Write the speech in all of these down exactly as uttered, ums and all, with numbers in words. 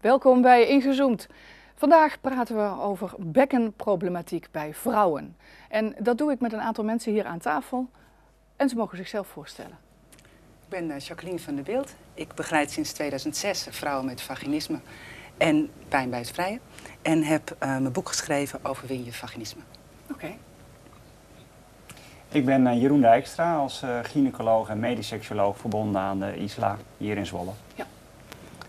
Welkom bij Ingezoomd. Vandaag praten we over bekkenproblematiek bij vrouwen. En dat doe ik met een aantal mensen hier aan tafel. En ze mogen zichzelf voorstellen. Ik ben Jacqueline van de Bilt. Ik begeleid sinds tweeduizend zes vrouwen met vaginisme en pijn bij het vrije. En heb uh, mijn boek geschreven Overwin je vaginisme. Oké. Okay. Ik ben uh, Jeroen Dijkstra, als uh, gynaecoloog en medisch seksoloog verbonden aan de Isla hier in Zwolle. Ja.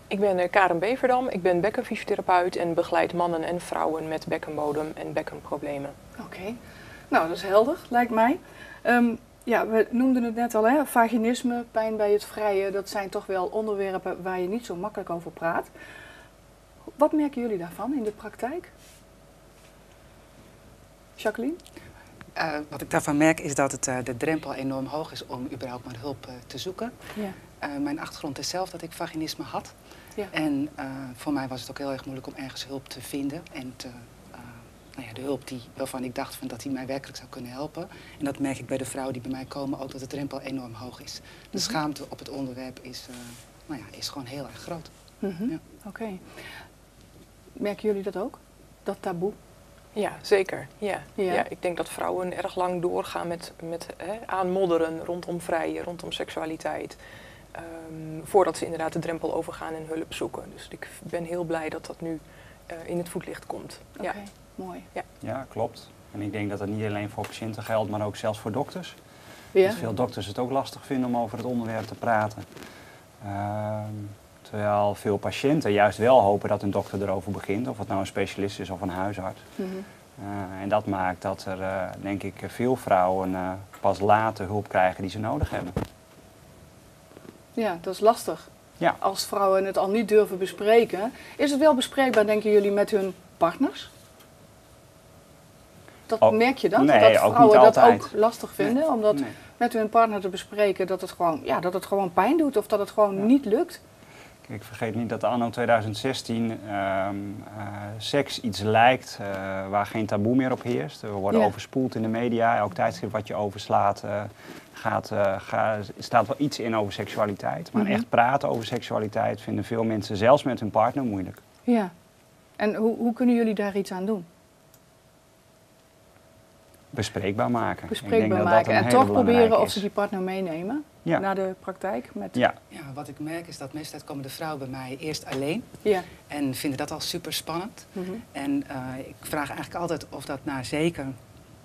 Ik ben uh, Karen Beverdam, ik ben bekkenfysiotherapeut en begeleid mannen en vrouwen met bekkenbodem en bekkenproblemen. Oké, okay. Nou dat is helder, lijkt mij. Um, ja, we noemden het net al, hè? Vaginisme, pijn bij het vrije, dat zijn toch wel onderwerpen waar je niet zo makkelijk over praat. Wat merken jullie daarvan in de praktijk? Jacqueline? Uh, wat ik daarvan merk is dat het, uh, de drempel enorm hoog is om überhaupt maar hulp uh, te zoeken. Yeah. Uh, mijn achtergrond is zelf dat ik vaginisme had. Yeah. En uh, voor mij was het ook heel erg moeilijk om ergens hulp te vinden. En te, uh, nou ja, de hulp die, waarvan ik dacht van dat die mij werkelijk zou kunnen helpen. En dat merk ik bij de vrouwen die bij mij komen ook, dat de drempel enorm hoog is. De mm-hmm. schaamte op het onderwerp is, uh, nou ja, is gewoon heel erg groot. Mm-hmm. Ja. Oké. Okay. Merken jullie dat ook? Dat taboe? Ja, zeker. Ja. Ja. Ja, ik denk dat vrouwen erg lang doorgaan met, met hè, aanmodderen rondom vrije, rondom seksualiteit. Um, voordat ze inderdaad de drempel overgaan en hulp zoeken. Dus ik ben heel blij dat dat nu uh, in het voetlicht komt. Oké, okay, ja. Mooi. Ja. Ja, klopt. En ik denk dat dat niet alleen voor patiënten geldt, maar ook zelfs voor dokters. Ja. Dat veel dokters het ook lastig vinden om over het onderwerp te praten. Um, Terwijl veel patiënten juist wel hopen dat een dokter erover begint, of het nou een specialist is of een huisarts. Mm-hmm. uh, en dat maakt dat er, uh, denk ik, veel vrouwen uh, pas later hulp krijgen die ze nodig hebben. Ja, dat is lastig. Ja. Als vrouwen het al niet durven bespreken. Is het wel bespreekbaar, denken jullie, met hun partners? Dat oh, merk je dan? Nee, dat vrouwen ook niet altijd. Dat ook lastig vinden, nee, omdat nee. met hun partner te bespreken dat het gewoon, ja, dat het gewoon pijn doet of dat het gewoon ja. niet lukt. Ik vergeet niet dat anno tweeduizend zestien um, uh, seks iets lijkt uh, waar geen taboe meer op heerst. We worden ja. overspoeld in de media. Elk tijdschrift wat je overslaat, uh, gaat, uh, gaat, staat wel iets in over seksualiteit. Maar mm-hmm. echt praten over seksualiteit vinden veel mensen, zelfs met hun partner, moeilijk. Ja. En hoe, hoe kunnen jullie daar iets aan doen? Bespreekbaar maken. Bespreekbaar ik denk maken. Dat dat een en hele toch proberen is. Of ze die partner meenemen ja. naar de praktijk. Met... Ja. Ja, wat ik merk is dat meestal komen de vrouwen bij mij eerst alleen. Ja. En vinden dat al super spannend. Mm-hmm. En uh, ik vraag eigenlijk altijd of dat na zeker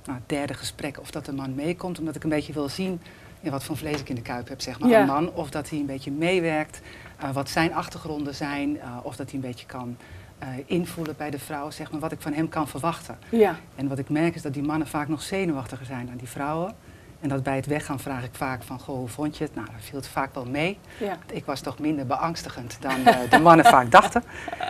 na het derde gesprek, of dat de man meekomt. Omdat ik een beetje wil zien ja, wat voor vlees ik in de kuip heb, zeg maar. Ja. Een man, of dat hij een beetje meewerkt. Uh, wat zijn achtergronden zijn. Uh, of dat hij een beetje kan... Uh, invoelen bij de vrouw, zeg maar, wat ik van hem kan verwachten. Ja. En wat ik merk is dat die mannen vaak nog zenuwachtiger zijn dan die vrouwen. En dat bij het weggaan vraag ik vaak van, goh, hoe vond je het? Nou, dat viel het vaak wel mee. Ja. Ik was toch minder beangstigend dan uh, de mannen vaak dachten.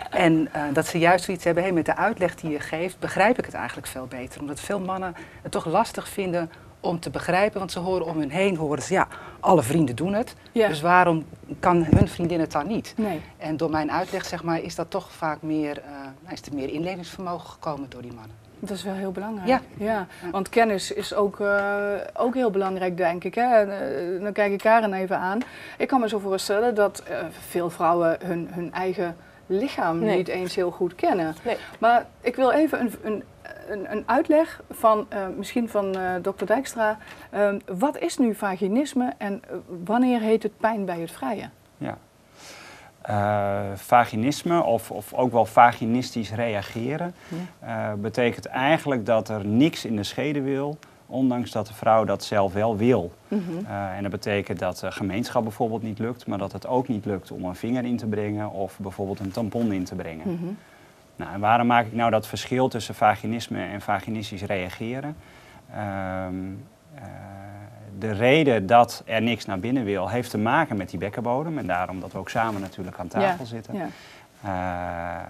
En uh, dat ze juist zoiets hebben, hey, met de uitleg die je geeft, begrijp ik het eigenlijk veel beter. Omdat veel mannen het toch lastig vinden om te begrijpen, want ze horen om hun heen, horen ze, ja, alle vrienden doen het, ja. dus waarom kan hun vriendin het dan niet? Nee. En door mijn uitleg, zeg maar, is dat toch vaak meer, uh, is er meer inlevingsvermogen gekomen door die mannen. Dat is wel heel belangrijk, ja. ja. Want kennis is ook, uh, ook heel belangrijk, denk ik. Hè? Uh, dan kijk ik Karen even aan. Ik kan me zo voorstellen dat uh, veel vrouwen hun, hun eigen lichaam nee. niet eens heel goed kennen. Nee. Maar ik wil even een... een Een, een uitleg van uh, misschien van uh, dokter Dijkstra. Uh, wat is nu vaginisme en uh, wanneer heet het pijn bij het vrije? Ja. Uh, vaginisme of, of ook wel vaginistisch reageren ja. uh, betekent eigenlijk dat er niks in de schede wil, ondanks dat de vrouw dat zelf wel wil. Mm-hmm. uh, en dat betekent dat de gemeenschap bijvoorbeeld niet lukt, maar dat het ook niet lukt om een vinger in te brengen of bijvoorbeeld een tampon in te brengen. Mm-hmm. Nou, en waarom maak ik nou dat verschil tussen vaginisme en vaginistisch reageren? Um, uh, de reden dat er niks naar binnen wil, heeft te maken met die bekkenbodem. En daarom dat we ook samen natuurlijk aan tafel ja, zitten. Ja. Uh,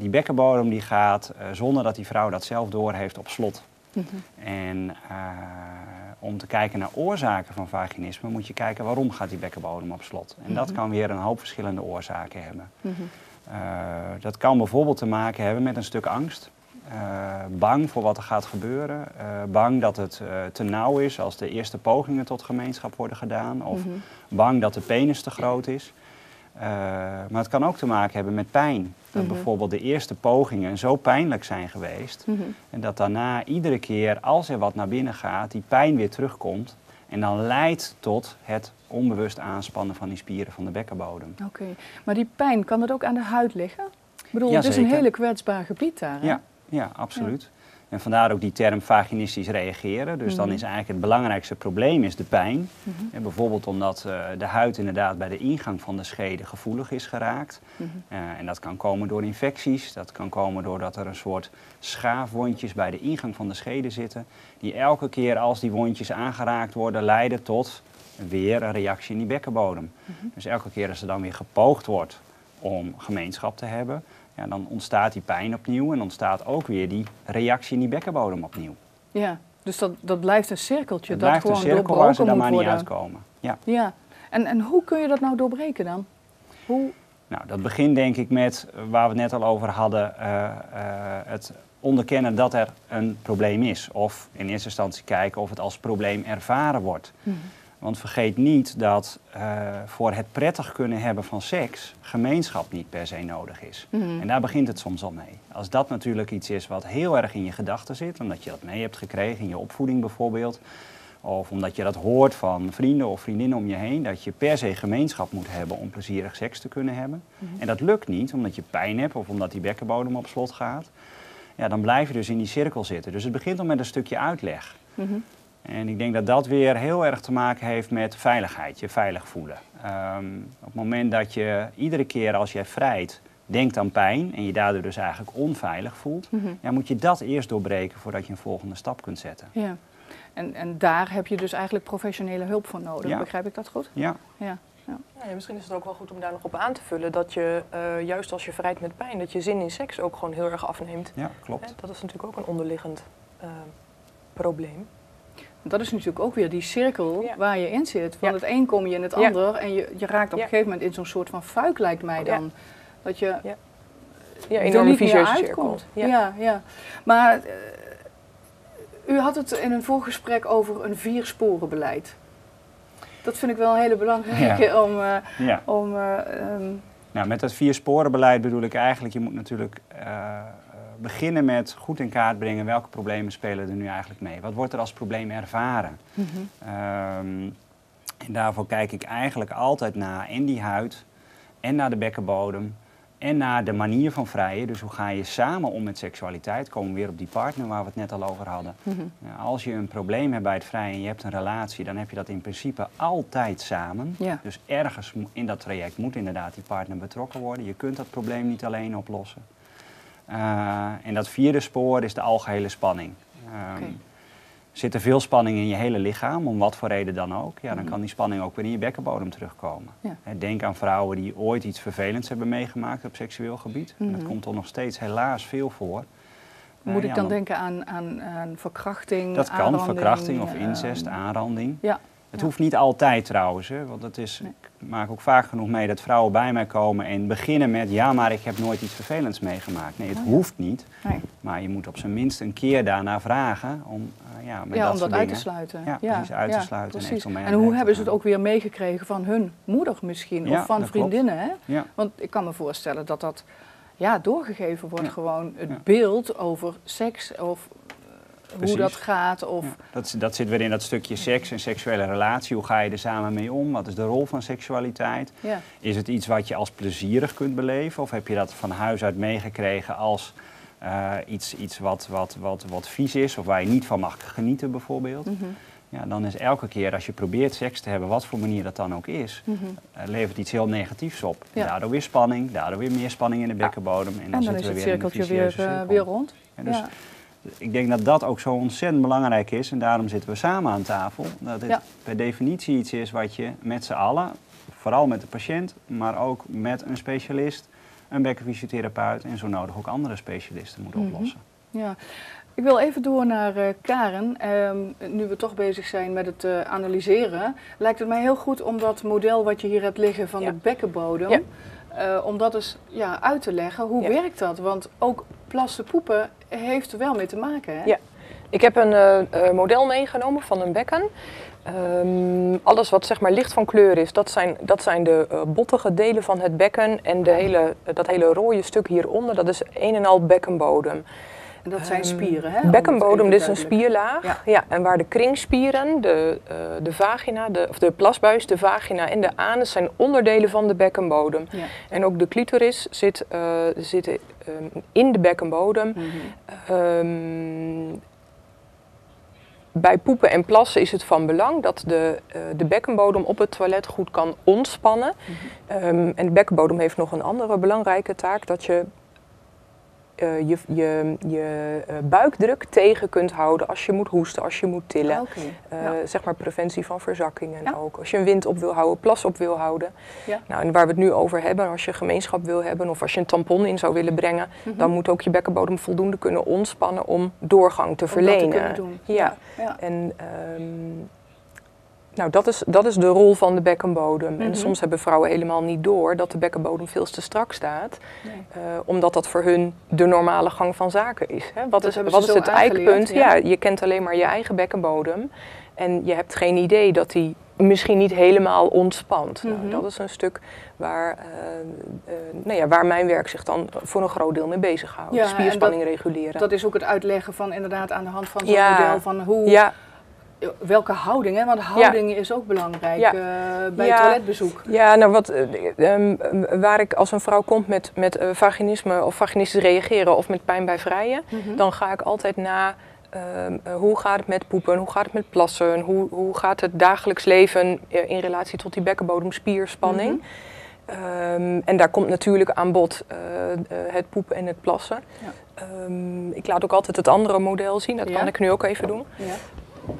die bekkenbodem die gaat, uh, zonder dat die vrouw dat zelf doorheeft, op slot. Mm-hmm. En uh, om te kijken naar oorzaken van vaginisme, moet je kijken waarom gaat die bekkenbodem op slot. En mm-hmm. dat kan weer een hoop verschillende oorzaken hebben. Mm-hmm. Uh, dat kan bijvoorbeeld te maken hebben met een stuk angst. Uh, bang voor wat er gaat gebeuren. Uh, bang dat het uh, te nauw is als de eerste pogingen tot gemeenschap worden gedaan. Of mm-hmm. bang dat de penis te groot is. Uh, maar het kan ook te maken hebben met pijn. Dat mm-hmm. bijvoorbeeld de eerste pogingen zo pijnlijk zijn geweest. Mm-hmm. En dat daarna iedere keer als er wat naar binnen gaat, die pijn weer terugkomt. En dan leidt tot het onbewust aanspannen van die spieren van de bekkenbodem. Oké, okay. Maar die pijn, kan dat ook aan de huid liggen? Ik bedoel, ja, het is zeker. Een hele kwetsbaar gebied daar. Hè? Ja, ja, absoluut. Ja. En vandaar ook die term vaginistisch reageren. Dus mm-hmm. dan is eigenlijk het belangrijkste probleem is de pijn. Mm-hmm. En bijvoorbeeld omdat uh, de huid inderdaad bij de ingang van de schede gevoelig is geraakt. Mm-hmm. uh, en dat kan komen door infecties. Dat kan komen doordat er een soort schaafwondjes bij de ingang van de schede zitten. Die elke keer als die wondjes aangeraakt worden leiden tot weer een reactie in die bekkenbodem. Mm-hmm. Dus elke keer als er dan weer gepoogd wordt om gemeenschap te hebben... Ja, dan ontstaat die pijn opnieuw en ontstaat ook weer die reactie in die bekkenbodem opnieuw. Ja, dus dat, dat blijft een cirkeltje. Het dat blijft gewoon een cirkel waar ze daar maar worden. Niet uitkomen. Ja. Ja. En, en hoe kun je dat nou doorbreken dan? Hoe... Nou, dat begint denk ik met, waar we het net al over hadden, uh, uh, het onderkennen dat er een probleem is. Of in eerste instantie kijken of het als probleem ervaren wordt. Mm-hmm. Want vergeet niet dat uh, voor het prettig kunnen hebben van seks gemeenschap niet per se nodig is. Mm-hmm. En daar begint het soms al mee. Als dat natuurlijk iets is wat heel erg in je gedachten zit, omdat je dat mee hebt gekregen in je opvoeding bijvoorbeeld, of omdat je dat hoort van vrienden of vriendinnen om je heen, dat je per se gemeenschap moet hebben om plezierig seks te kunnen hebben. Mm-hmm. En dat lukt niet omdat je pijn hebt of omdat die bekkenbodem op slot gaat. Ja, dan blijf je dus in die cirkel zitten. Dus het begint al met een stukje uitleg. Mm-hmm. En ik denk dat dat weer heel erg te maken heeft met veiligheid, je veilig voelen. Um, op het moment dat je iedere keer als jij vrijt denkt aan pijn en je daardoor dus eigenlijk onveilig voelt, mm-hmm. ja, moet je dat eerst doorbreken voordat je een volgende stap kunt zetten. Ja. En, en daar heb je dus eigenlijk professionele hulp voor nodig, ja. Begrijp ik dat goed? Ja. Ja. Ja. Ja, misschien is het ook wel goed om daar nog op aan te vullen dat je, uh, juist als je vrijt met pijn, dat je zin in seks ook gewoon heel erg afneemt. Ja, klopt. Dat is natuurlijk ook een onderliggend uh, probleem. Dat is natuurlijk ook weer die cirkel ja. waar je in zit. Van ja. het een kom je in het ja. ander en je, je raakt op ja. een gegeven moment in zo'n soort van fuik, lijkt mij dan. Ja. Dat je ja. Ja, er niet meer uitkomt. Ja. Ja, ja. Maar uh, u had het in een voorgesprek over een viersporenbeleid. Dat vind ik wel een hele belangrijke ja. om... Uh, ja. om uh, um... nou, met dat viersporenbeleid bedoel ik eigenlijk, je moet natuurlijk... Uh, beginnen met goed in kaart brengen welke problemen spelen er nu eigenlijk mee. Wat wordt er als probleem ervaren? Mm-hmm. um, en daarvoor kijk ik eigenlijk altijd naar en die huid en naar de bekkenbodem en naar de manier van vrijen. Dus hoe ga je samen om met seksualiteit? Komen we weer op die partner waar we het net al over hadden. Mm-hmm. Als je een probleem hebt bij het vrijen en je hebt een relatie, dan heb je dat in principe altijd samen. Ja. Dus ergens in dat traject moet inderdaad die partner betrokken worden. Je kunt dat probleem niet alleen oplossen. Uh, en dat vierde spoor is de algehele spanning. Um, okay. Zit er veel spanning in je hele lichaam, om wat voor reden dan ook, ja, dan kan die spanning ook weer in je bekkenbodem terugkomen. Ja. Denk aan vrouwen die ooit iets vervelends hebben meegemaakt op seksueel gebied. Mm-hmm. En dat komt er nog steeds helaas veel voor. Moet uh, ik dan ja, denken aan, aan, aan verkrachting? Dat kan, verkrachting of incest, uh, aanranding. Ja. Het ja. hoeft niet altijd trouwens, hè, want het is, nee. ik maak ook vaak genoeg mee dat vrouwen bij mij komen en beginnen met ja, maar ik heb nooit iets vervelends meegemaakt. Nee, het oh, ja. hoeft niet, nee. maar je moet op zijn minst een keer daarna vragen om uh, ja, met ja, dat om soort dat dingen. uit te sluiten. Ja, ja. precies, uit ja, te sluiten. Precies. En, en hoe hebben ze het ook weer meegekregen van hun moeder misschien ja, of van vriendinnen? Hè? Ja. Want ik kan me voorstellen dat dat ja, doorgegeven wordt, ja. gewoon het ja. beeld over seks of... Precies. Hoe dat gaat of... Ja, dat, dat zit weer in dat stukje seks en seksuele relatie. Hoe ga je er samen mee om? Wat is de rol van seksualiteit? Ja. Is het iets wat je als plezierig kunt beleven? Of heb je dat van huis uit meegekregen als uh, iets, iets wat, wat, wat, wat vies is? Of waar je niet van mag genieten bijvoorbeeld? Mm-hmm. Ja, dan is elke keer als je probeert seks te hebben, wat voor manier dat dan ook is, mm-hmm. uh, levert iets heel negatiefs op. Ja. Daardoor weer spanning, daardoor weer meer spanning in de bekkenbodem. Ja. En dan, en dan, dan is het cirkeltje weer, weer, cirkel. weer rond. Ja, dus, ja. Ik denk dat dat ook zo ontzettend belangrijk is en daarom zitten we samen aan tafel. Dat dit ja. per definitie iets is wat je met z'n allen, vooral met de patiënt, maar ook met een specialist, een bekkenfysiotherapeut en zo nodig ook andere specialisten moet oplossen. Mm-hmm. Ja. Ik wil even door naar uh, Karen. Um, nu we toch bezig zijn met het uh, analyseren, lijkt het mij heel goed om dat model wat je hier hebt liggen van ja. de bekkenbodem, ja. Uh, om dat eens ja, uit te leggen. Hoe ja. werkt dat? Want ook plassen poepen heeft er wel mee te maken, hè? Ja, ik heb een uh, model meegenomen van een bekken. Um, alles wat zeg maar licht van kleur is, dat zijn, dat zijn de uh, bottige delen van het bekken. En de hele, dat hele rode stuk hieronder, dat is een en al bekkenbodem. En dat zijn spieren, hè? Bekkenbodem, dit is een spierlaag. Ja. Ja, en waar de kringspieren, de, uh, de vagina, de, of de plasbuis, de vagina en de anus zijn onderdelen van de bekkenbodem. Ja. En ook de clitoris zit, uh, zit um, in de bekkenbodem. Mm-hmm. um, Bij poepen en plassen is het van belang dat de, uh, de bekkenbodem op het toilet goed kan ontspannen. Mm-hmm. um, en de bekkenbodem heeft nog een andere belangrijke taak, dat je uh, je, je, je buikdruk tegen kunt houden als je moet hoesten, als je moet tillen. Okay. Uh, ja. Zeg maar preventie van verzakkingen ja. ook. Als je een wind op wil houden, plas op wil houden. Ja. Nou, en waar we het nu over hebben, als je gemeenschap wil hebben of als je een tampon in zou willen brengen, mm-hmm. dan moet ook je bekkenbodem voldoende kunnen ontspannen om doorgang te om verlenen. Dat te kunnen doen. Ja. Ja. Ja. En, um, nou, dat is, dat is de rol van de bekkenbodem. Mm-hmm. En soms hebben vrouwen helemaal niet door dat de bekkenbodem veel te strak staat. Nee. Uh, omdat dat voor hun de normale gang van zaken is. Hè? Wat is, wat is het eikpunt? Ja. Ja, je kent alleen maar je eigen bekkenbodem. En je hebt geen idee dat die misschien niet helemaal ontspant. Mm-hmm. Nou, dat is een stuk waar, uh, uh, nou ja, waar mijn werk zich dan voor een groot deel mee bezighoudt. Ja, spierspanning dat, reguleren. Dat is ook het uitleggen van inderdaad aan de hand van zo'n ja. model van hoe... Ja. Welke houding, hè? Want houding ja. is ook belangrijk ja. uh, bij ja. toiletbezoek. Ja, nou wat, uh, um, waar ik als een vrouw kom met, met uh, vaginisme of vaginistisch reageren of met pijn bij vrijen, mm-hmm. dan ga ik altijd na uh, hoe gaat het met poepen, hoe gaat het met plassen, hoe, hoe gaat het dagelijks leven uh, in relatie tot die bekkenbodemspierspanning. Mm-hmm. Um, en daar komt natuurlijk aan bod uh, uh, het poepen en het plassen. Ja. Um, ik laat ook altijd het andere model zien, dat ja. kan ik nu ook even doen. Ja.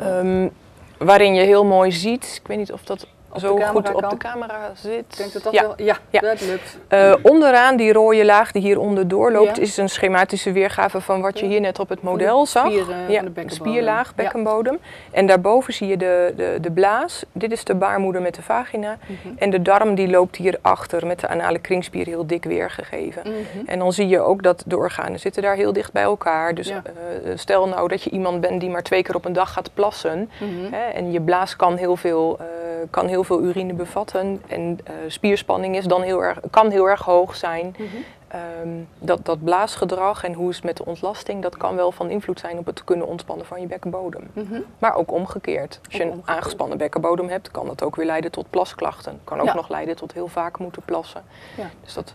Um, waarin je heel mooi ziet, ik weet niet of dat op zo goed kan. Op de camera zit. Ik denk dat dat ja. wel, ja, ja. dat lukt. Uh, onderaan die rode laag die hieronder doorloopt, ja. is een schematische weergave van wat je hier net op het model de zag. Spieren, ja, de spierlaag, bekkenbodem. Ja. En daarboven zie je de, de, de blaas, dit is de baarmoeder met de vagina. Mm-hmm. En de darm die loopt hierachter met de anale kringspier heel dik weergegeven. Mm-hmm. En dan zie je ook dat de organen zitten daar heel dicht bij elkaar. Dus ja. uh, stel nou dat je iemand bent die maar twee keer op een dag gaat plassen. Mm-hmm. hè, en je blaas kan heel veel... Uh, kan heel veel urine bevatten en uh, spierspanning is dan heel erg, kan heel erg hoog zijn. Mm-hmm. um, dat, dat blaasgedrag en hoe is het met de ontlasting, dat kan wel van invloed zijn op het kunnen ontspannen van je bekkenbodem. Mm-hmm. Maar ook omgekeerd. Als je een omgekeerd. aangespannen bekkenbodem hebt, kan dat ook weer leiden tot plasklachten. Kan ook ja. nog leiden tot heel vaak moeten plassen. Ja. Dus, dat...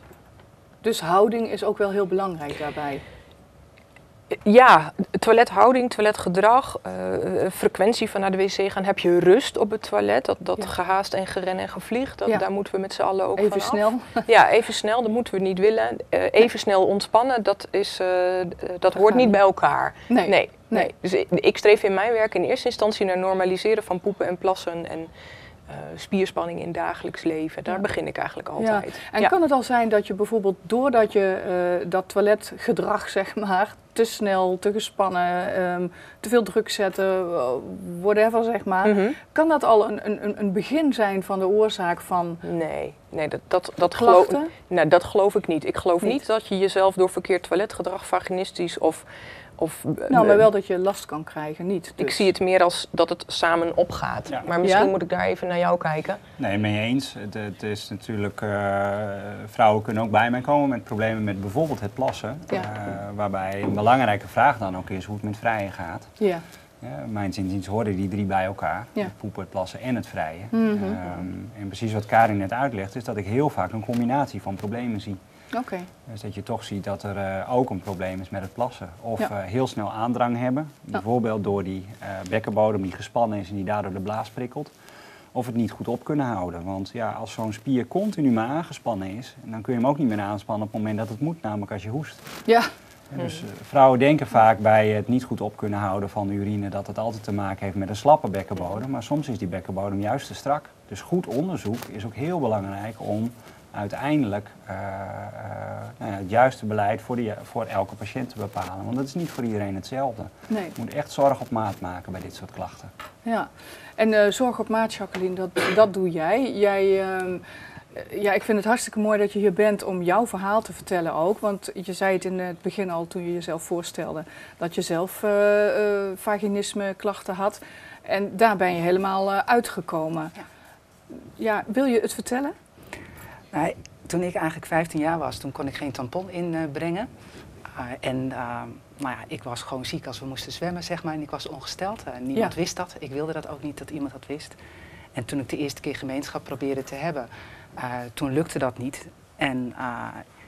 dus houding is ook wel heel belangrijk daarbij. Ja, toilethouding, toiletgedrag, uh, frequentie van naar de wc gaan. Heb je rust op het toilet? Dat, dat ja. gehaast en geren en gevlieg, dat, ja. daar moeten we met z'n allen ook van af. Even snel. Ja, even snel, dat moeten we niet willen. Uh, even snel ontspannen, dat, is, uh, dat, dat hoort niet bij elkaar. Nee. Nee, nee. nee. Dus ik, ik streef in mijn werk in eerste instantie naar normaliseren van poepen en plassen en uh, spierspanning in dagelijks leven. Daar ja. begin ik eigenlijk altijd. Ja. En ja. kan het al zijn dat je bijvoorbeeld doordat je uh, dat toiletgedrag, zeg maar... te snel, te gespannen, um, te veel druk zetten, whatever zeg maar. Mm-hmm. Kan dat al een, een, een begin zijn van de oorzaak van Nee, nee dat, dat, dat, geloof, nou, dat geloof ik niet. Ik geloof niet, niet dat je jezelf door verkeerd toiletgedrag, vaginistisch of... of nou, maar wel dat je last kan krijgen, niet. Dus. Ik zie het meer als dat het samen opgaat. Ja. Maar misschien ja? moet ik daar even naar jou kijken. Nee, mee eens. Het, het is natuurlijk... Uh, vrouwen kunnen ook bij mij komen met problemen met bijvoorbeeld het plassen. Ja. Uh, waarbij... Een belangrijke vraag dan ook is hoe het met vrijen gaat. Ja. Ja, mijn zinziens horen die drie bij elkaar. Ja. Het poepen, het plassen en het vrijen. Mm-hmm. um, en precies wat Karin net uitlegt is dat ik heel vaak een combinatie van problemen zie. Okay. Dus dat je toch ziet dat er uh, ook een probleem is met het plassen. Of ja. uh, heel snel aandrang hebben. Bijvoorbeeld ja. door die uh, bekkenbodem die gespannen is en die daardoor de blaas prikkelt. Of het niet goed op kunnen houden. Want ja, als zo'n spier continu maar aangespannen is, dan kun je hem ook niet meer aanspannen op het moment dat het moet. Namelijk als je hoest. Ja. Dus vrouwen denken vaak bij het niet goed op kunnen houden van urine dat het altijd te maken heeft met een slappe bekkenbodem. Maar soms is die bekkenbodem juist te strak. Dus goed onderzoek is ook heel belangrijk om uiteindelijk uh, uh, het juiste beleid voor, die, voor elke patiënt te bepalen. Want dat is niet voor iedereen hetzelfde. Nee. Je moet echt zorg op maat maken bij dit soort klachten. Ja, en uh, zorg op maat, Jacqueline, dat, dat doe jij. Jij... Uh... Ja, ik vind het hartstikke mooi dat je hier bent om jouw verhaal te vertellen ook. Want je zei het in het begin al toen je jezelf voorstelde dat je zelf uh, uh, vaginisme klachten had. En daar ben je helemaal uitgekomen. Ja. Ja, wil je het vertellen? Nou, toen ik eigenlijk vijftien jaar was, toen kon ik geen tampon inbrengen. Uh, en uh, nou ja, ik was gewoon ziek als we moesten zwemmen, zeg maar. En ik was ongesteld. Uh, niemand ja. wist dat. Ik wilde dat ook niet, dat iemand dat wist. En toen ik de eerste keer gemeenschap probeerde te hebben, uh, toen lukte dat niet. En uh,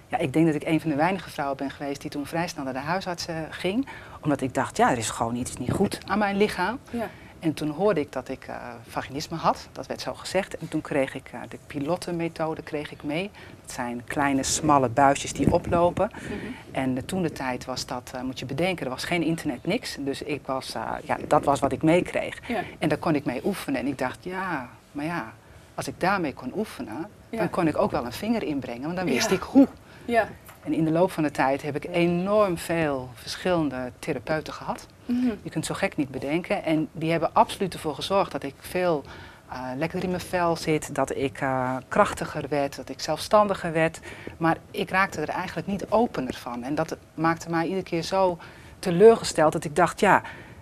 ja, ik denk dat ik een van de weinige vrouwen ben geweest die toen vrij snel naar de huisarts uh, ging. Omdat ik dacht, ja, er is gewoon iets niet goed aan mijn lichaam. Ja. En toen hoorde ik dat ik uh, vaginisme had, dat werd zo gezegd. En toen kreeg ik uh, de pilotenmethode kreeg ik mee. Dat zijn kleine, smalle buisjes die oplopen. Mm-hmm. En uh, toen de tijd was dat, uh, moet je bedenken, er was geen internet, niks. Dus ik was, uh, ja, dat was wat ik meekreeg. Ja. En daar kon ik mee oefenen. En ik dacht, ja, maar ja, als ik daarmee kon oefenen, ja. dan kon ik ook wel een vinger inbrengen. Want dan wist ja. ik hoe. Ja. En in de loop van de tijd heb ik enorm veel verschillende therapeuten gehad. Mm-hmm. Je kunt zo gek niet bedenken. En die hebben absoluut ervoor gezorgd dat ik veel uh, lekker in mijn vel zit. Dat ik uh, krachtiger werd, dat ik zelfstandiger werd. Maar ik raakte er eigenlijk niet opener van. En dat maakte mij iedere keer zo teleurgesteld dat ik dacht, ja...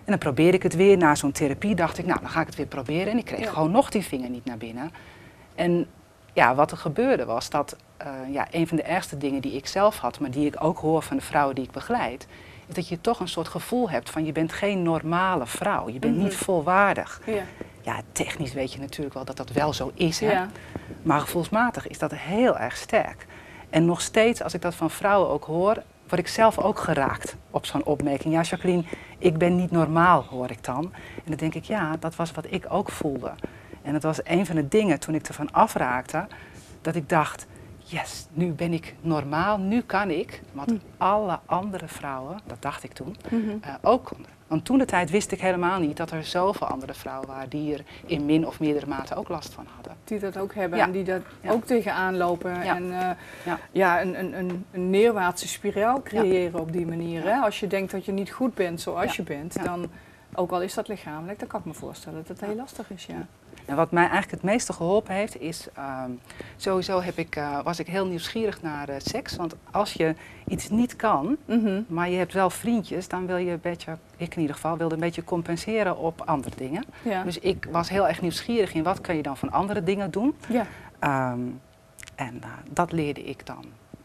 En dan probeerde ik het weer. Na zo'n therapie dacht ik, nou, dan ga ik het weer proberen. En ik kreeg ja. gewoon nog die vinger niet naar binnen. En ja, wat er gebeurde was dat... Uh, ja, een van de ergste dingen die ik zelf had, maar die ik ook hoor van de vrouwen die ik begeleid, is dat je toch een soort gevoel hebt van je bent geen normale vrouw, je bent mm-hmm. niet volwaardig. Ja. ja, technisch weet je natuurlijk wel dat dat wel zo is, hè? Ja. Maar gevoelsmatig is dat heel erg sterk. En nog steeds, als ik dat van vrouwen ook hoor, word ik zelf ook geraakt op zo'n opmerking. Ja, Jacqueline, ik ben niet normaal, hoor ik dan. En dan denk ik, ja, dat was wat ik ook voelde. En dat was een van de dingen toen ik ervan afraakte, dat ik dacht, yes, nu ben ik normaal, nu kan ik. Wat mm. alle andere vrouwen, dat dacht ik toen, mm-hmm. uh, ook konden. Want toen de tijd wist ik helemaal niet dat er zoveel andere vrouwen waren die er in min of meerdere mate ook last van hadden. Die dat ook hebben ja. en die dat ja. ook tegenaan lopen. Ja. En uh, ja. Ja, een, een, een neerwaartse spiraal creëren ja. op die manier. Ja. Hè? Als je denkt dat je niet goed bent zoals ja. je bent, ja. dan, ook al is dat lichamelijk, dan kan ik me voorstellen dat dat ja. heel lastig is. Ja. En wat mij eigenlijk het meeste geholpen heeft is, uh, sowieso heb ik, uh, was ik heel nieuwsgierig naar uh, seks. Want als je iets niet kan, mm-hmm. maar je hebt wel vriendjes, dan wil je een beetje, ik in ieder geval, wilde een beetje compenseren op andere dingen. Ja. Dus ik was heel erg nieuwsgierig in wat kan je dan van andere dingen doen. Ja. Um, en uh, dat leerde ik dan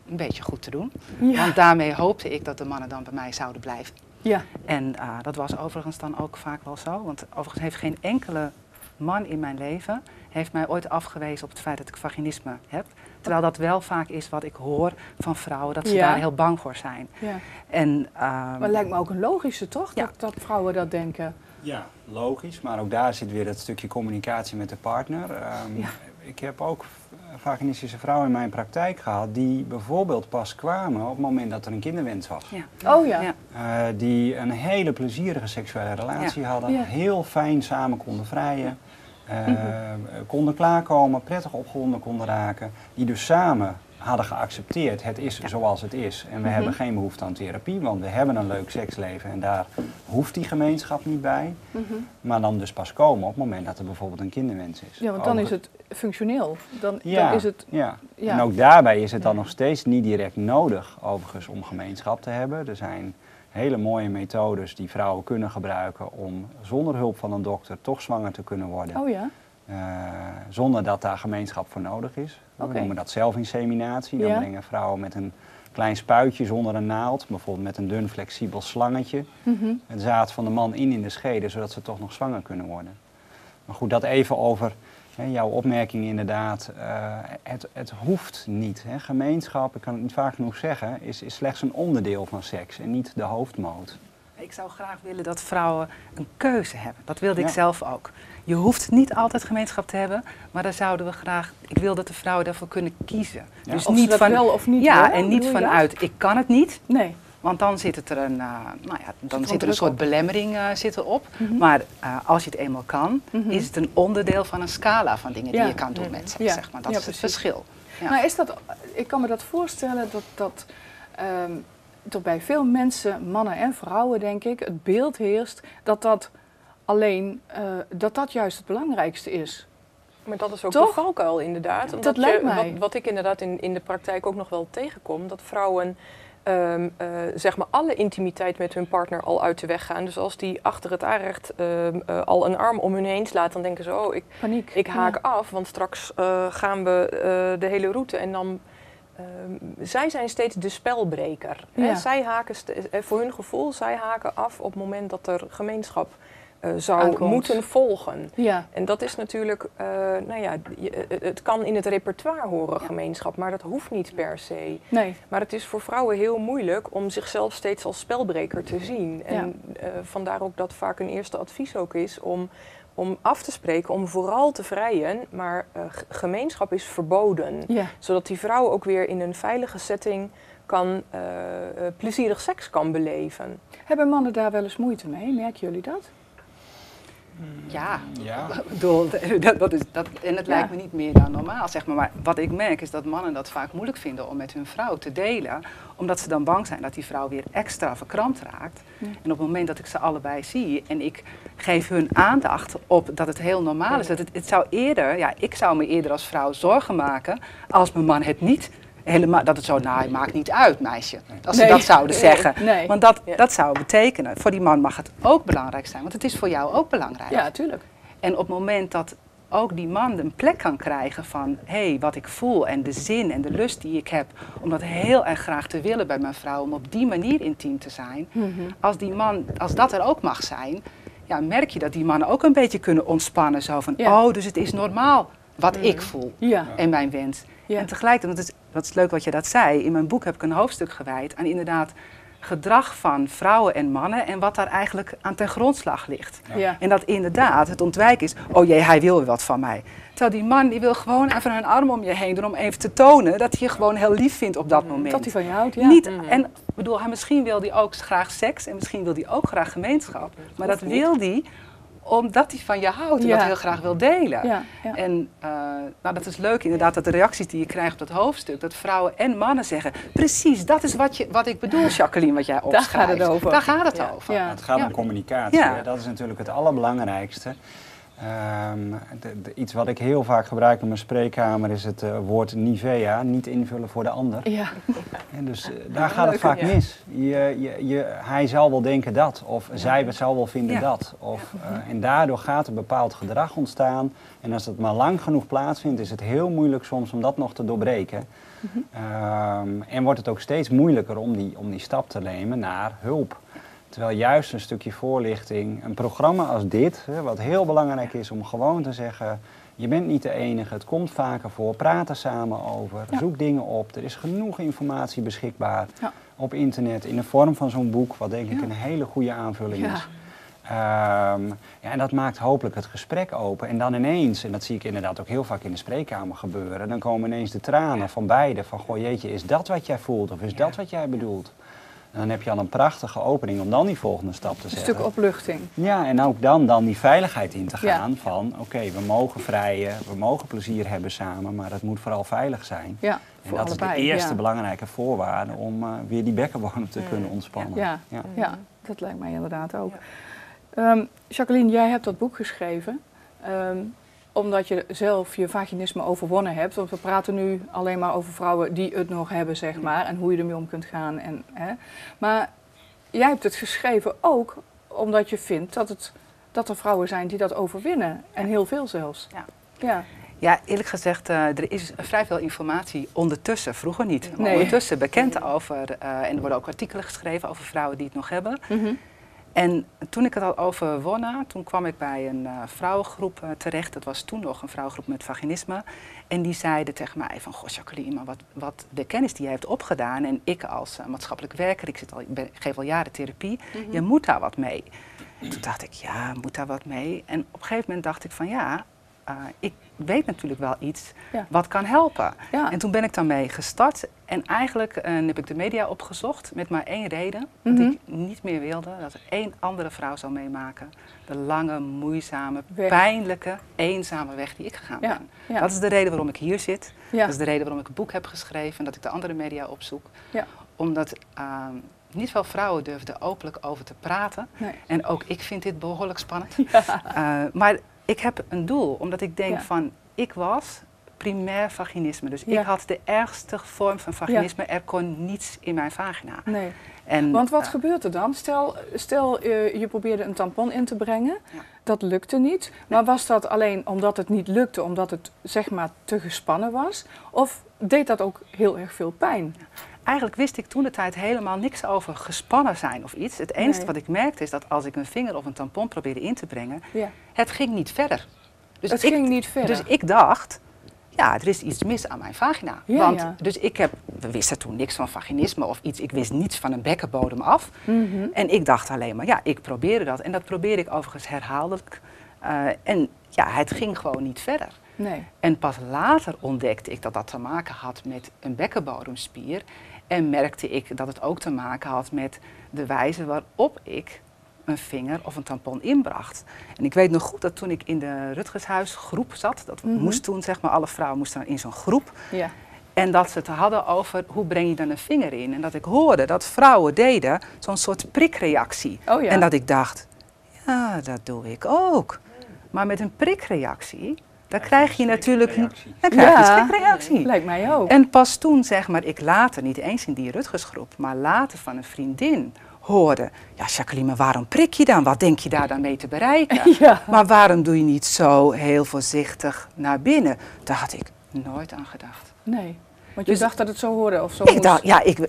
een beetje goed te doen. Ja. Want daarmee hoopte ik dat de mannen dan bij mij zouden blijven. Ja. En uh, dat was overigens dan ook vaak wel zo, want overigens heeft geen enkele... man in mijn leven heeft mij ooit afgewezen op het feit dat ik vaginisme heb. Terwijl dat wel vaak is wat ik hoor van vrouwen, dat ze ja. daar heel bang voor zijn. Ja. En, um... maar het lijkt me ook een logische, toch? Ja. Dat, dat vrouwen dat denken. Ja, logisch. Maar ook daar zit weer dat stukje communicatie met de partner. Um, ja. Ik heb ook vaginistische vrouwen in mijn praktijk gehad die bijvoorbeeld pas kwamen op het moment dat er een kinderwens was. Ja. Oh ja. Uh, die een hele plezierige seksuele relatie ja. hadden, ja. heel fijn samen konden vrijen. Uh, mm-hmm. konden klaarkomen, prettig opgewonden konden raken, die dus samen hadden geaccepteerd, het is ja. zoals het is. En we mm-hmm. hebben geen behoefte aan therapie, want we hebben een leuk seksleven en daar hoeft die gemeenschap niet bij. Mm-hmm. Maar dan dus pas komen op het moment dat er bijvoorbeeld een kinderwens is. Ja, want dan Over... is het functioneel. Dan, ja, dan is het... ja. ja, en ook daarbij is het dan ja. nog steeds niet direct nodig, overigens, om gemeenschap te hebben. Er zijn hele mooie methodes die vrouwen kunnen gebruiken om zonder hulp van een dokter toch zwanger te kunnen worden. Oh ja? Uh, zonder dat daar gemeenschap voor nodig is. Okay. We noemen dat zelfinseminatie. Dan ja. brengen vrouwen met een klein spuitje zonder een naald, bijvoorbeeld met een dun flexibel slangetje, mm-hmm. het zaad van de man in in de schede, zodat ze toch nog zwanger kunnen worden. Maar goed, dat even over hè, jouw opmerking inderdaad. Uh, het, het hoeft niet. Hè. Gemeenschap, ik kan het niet vaak genoeg zeggen, is, is slechts een onderdeel van seks en niet de hoofdmoot. Ik zou graag willen dat vrouwen een keuze hebben. Dat wilde ja. ik zelf ook. Je hoeft niet altijd gemeenschap te hebben, maar daar zouden we graag... Ik wil dat de vrouwen daarvoor kunnen kiezen. Ja. Dus of niet van, wel of niet Ja, wel. en niet vanuit ik kan het niet. Nee. Want dan zit het er een, uh, nou ja, dan zit, zit er een soort op. belemmering uh, zit erop. Mm-hmm. Maar uh, als je het eenmaal kan, mm-hmm. is het een onderdeel van een scala van dingen ja. die je kan doen ja. met seks. Ja. Zeg maar. Dat ja, is precies. het verschil. Ja. Nou, is dat, ik kan me dat voorstellen dat... dat um, er bij veel mensen, mannen en vrouwen denk ik, het beeld heerst dat dat alleen, uh, dat dat juist het belangrijkste is. Maar dat is ook de valkuil inderdaad. Ja, dat lijkt je, mij. Wat, wat ik inderdaad in, in de praktijk ook nog wel tegenkom, dat vrouwen um, uh, zeg maar alle intimiteit met hun partner al uit de weg gaan. Dus als die achter het aanrecht um, uh, al een arm om hun heen slaat, dan denken ze, oh, ik, Paniek. ik haak ja. af, want straks uh, gaan we uh, de hele route en dan... Um, zij zijn steeds de spelbreker. Ja. Hè? Zij haken voor hun gevoel, zij haken af op het moment dat er gemeenschap uh, zou Aankomt. moeten volgen. Ja. En dat is natuurlijk, uh, nou ja, je, het kan in het repertoire horen, ja. gemeenschap, maar dat hoeft niet per se. Nee. Maar het is voor vrouwen heel moeilijk om zichzelf steeds als spelbreker te zien. En ja. uh, vandaar ook dat vaak een eerste advies ook is om... om af te spreken, om vooral te vrijen, maar uh, gemeenschap is verboden. Ja. Zodat die vrouw ook weer in een veilige setting kan, uh, uh, plezierig seks kan beleven. Hebben mannen daar wel eens moeite mee? Merken jullie dat? Ja, ja. Dat, dat is, dat, en het ja. lijkt me niet meer dan normaal, zeg maar. Maar wat ik merk is dat mannen dat vaak moeilijk vinden om met hun vrouw te delen. Omdat ze dan bang zijn dat die vrouw weer extra verkrampt raakt. Ja. En op het moment dat ik ze allebei zie en ik geef hun aandacht op dat het heel normaal is. Dat het, het zou eerder, ja, ik zou me eerder als vrouw zorgen maken als mijn man het niet helemaal, dat het zo, nou, het maakt niet uit, meisje. Als ze nee. dat zouden zeggen. Nee. Nee. Want dat, ja. dat zou betekenen, voor die man mag het ook belangrijk zijn. Want het is voor jou ook belangrijk. Ja, tuurlijk. En op het moment dat ook die man een plek kan krijgen van... hé, hey, wat ik voel en de zin en de lust die ik heb... om dat heel erg graag te willen bij mijn vrouw... om op die manier intiem te zijn. Mm-hmm. Als die man, als dat er ook mag zijn... ja, merk je dat die mannen ook een beetje kunnen ontspannen. Zo van, ja. oh, dus het is normaal wat mm. ik voel ja. en mijn wens. Ja. En tegelijkertijd, dat is, dat is leuk wat je dat zei... in mijn boek heb ik een hoofdstuk gewijd aan inderdaad... gedrag van vrouwen en mannen en wat daar eigenlijk aan ten grondslag ligt. Ja. Ja. En dat inderdaad het ontwijken is, oh jee, hij wil weer wat van mij. Terwijl die man die wil gewoon even een arm om je heen doen om even te tonen dat hij je gewoon heel lief vindt op dat mm-hmm. moment. Dat hij van je houdt, ja. Niet, mm-hmm. En bedoel, hij, misschien wil hij ook graag seks en misschien wil hij ook graag gemeenschap. Dat maar dat niet. wil hij omdat hij van je houdt en ja. dat heel graag wil delen. Ja. Ja. En uh, nou, dat is leuk inderdaad, dat de reacties die je krijgt op dat hoofdstuk, dat vrouwen en mannen zeggen, precies, dat is wat, je, wat ik bedoel, Jacqueline, wat jij opschrijft. Daar gaat het over. Daar gaat het ja. over. Ja. Het gaat ja. om communicatie, ja. dat is natuurlijk het allerbelangrijkste. Um, de, de, iets wat ik heel vaak gebruik in mijn spreekkamer is het uh, woord Nivea, niet invullen voor de ander. Ja. En dus uh, daar ja, gaat leuk, het vaak ja. mis. Je, je, je, hij zal wel denken dat, of ja. zij zal wel vinden ja. dat. Of, uh, en daardoor gaat een bepaald gedrag ontstaan. En als dat maar lang genoeg plaatsvindt, is het heel moeilijk soms om dat nog te doorbreken. Mm-hmm. um, en wordt het ook steeds moeilijker om die, om die stap te nemen naar hulp. Terwijl juist een stukje voorlichting, een programma als dit, wat heel belangrijk is om gewoon te zeggen, je bent niet de enige, het komt vaker voor, praat er samen over, ja. zoek dingen op. Er is genoeg informatie beschikbaar ja. op internet in de vorm van zo'n boek, wat denk ik ja. een hele goede aanvulling ja. is. Um, ja, en dat maakt hopelijk het gesprek open. En dan ineens, en dat zie ik inderdaad ook heel vaak in de spreekkamer gebeuren, dan komen ineens de tranen van beiden van, goh jeetje, is dat wat jij voelt of is ja. dat wat jij bedoelt? En dan heb je al een prachtige opening om dan die volgende stap te zetten. Een stuk opluchting. Ja, en ook dan, dan die veiligheid in te gaan ja. van... oké, okay, we mogen vrijen, we mogen plezier hebben samen... maar het moet vooral veilig zijn. Ja, en dat allebei, is de eerste ja. belangrijke voorwaarde... om uh, weer die bekkenbodem te ja. kunnen ontspannen. Ja. Ja. Ja. ja, dat lijkt mij inderdaad ook. Ja. Um, Jacqueline, jij hebt dat boek geschreven... Um, omdat je zelf je vaginisme overwonnen hebt. Want we praten nu alleen maar over vrouwen die het nog hebben, zeg maar. En hoe je ermee om kunt gaan. En, hè. Maar jij hebt het geschreven ook omdat je vindt dat, het, dat er vrouwen zijn die dat overwinnen. En heel veel zelfs. Ja. Ja. Ja, eerlijk gezegd, er is vrij veel informatie ondertussen, vroeger niet. Maar nee. ondertussen bekend over, uh, en er worden ook artikelen geschreven over vrouwen die het nog hebben. Mm-hmm. En toen ik het had overwonnen, toen kwam ik bij een uh, vrouwengroep uh, terecht. Dat was toen nog een vrouwengroep met vaginisme. En die zeiden tegen mij van, goh Jacqueline, maar wat, wat de kennis die jij hebt opgedaan... en ik als uh, maatschappelijk werker, ik, zit al, ik ben, geef al jaren therapie, mm-hmm. je moet daar wat mee. Toen dacht ik, ja, moet daar wat mee? En op een gegeven moment dacht ik van, ja, uh, ik weet natuurlijk wel iets ja. wat kan helpen. Ja. En toen ben ik daarmee gestart. En eigenlijk uh, heb ik de media opgezocht met maar één reden. Mm-hmm. Dat ik niet meer wilde dat er één andere vrouw zou meemaken. De lange, moeizame, weg. pijnlijke, eenzame weg die ik gegaan ja. ben. Ja. Dat is de reden waarom ik hier zit. Ja. Dat is de reden waarom ik het boek heb geschreven. En dat ik de andere media opzoek. Ja. Omdat uh, niet veel vrouwen durven er openlijk over te praten. Nee. En ook ik vind dit behoorlijk spannend. Ja. Uh, maar ik heb een doel. Omdat ik denk ja. van, ik was... primair vaginisme. Dus ja. ik had de ergste vorm van vaginisme. Ja. Er kon niets in mijn vagina. Nee. En, Want wat uh, gebeurt er dan? Stel, stel uh, je probeerde een tampon in te brengen. Ja. Dat lukte niet. Nee. Maar was dat alleen omdat het niet lukte, omdat het zeg maar te gespannen was? Of deed dat ook heel erg veel pijn? Ja. Eigenlijk wist ik toen de tijd helemaal niks over gespannen zijn of iets. Het enige nee. wat ik merkte is dat als ik een vinger of een tampon probeerde in te brengen, ja. het ging niet verder. Dus het ik, ging niet verder. Dus ik dacht, ja, er is iets mis aan mijn vagina. Ja, Want, ja. Dus ik heb, we wisten toen niks van vaginisme of iets. Ik wist niets van een bekkenbodem af. Mm-hmm. En ik dacht alleen maar, ja, ik probeerde dat. En dat probeerde ik overigens herhaaldelijk. Uh, en ja, het ging gewoon niet verder. Nee. En pas later ontdekte ik dat dat te maken had met een bekkenbodemspier. En merkte ik dat het ook te maken had met de wijze waarop ik een vinger of een tampon inbracht. En ik weet nog goed dat toen ik in de Rutgershuisgroep zat, dat mm-hmm. moest toen, zeg maar, alle vrouwen moesten in zo'n groep. Ja. En dat ze het hadden over hoe breng je dan een vinger in. En dat ik hoorde dat vrouwen deden zo'n soort prikreactie. Oh, ja. En dat ik dacht, ja, dat doe ik ook. Maar met een prikreactie... Dan krijg je natuurlijk dan krijg je een schrikreactie. Lijkt mij ook. En pas toen, zeg maar, ik later, niet eens in die Rutgersgroep, maar later van een vriendin hoorde. Ja, Jacqueline, maar waarom prik je dan? Wat denk je daar dan mee te bereiken? Ja. Maar waarom doe je niet zo heel voorzichtig naar binnen? Daar had ik nooit aan gedacht. Nee, want je dus, dacht dat het zo hoorde of zo ik moest. Dacht, ja, ik,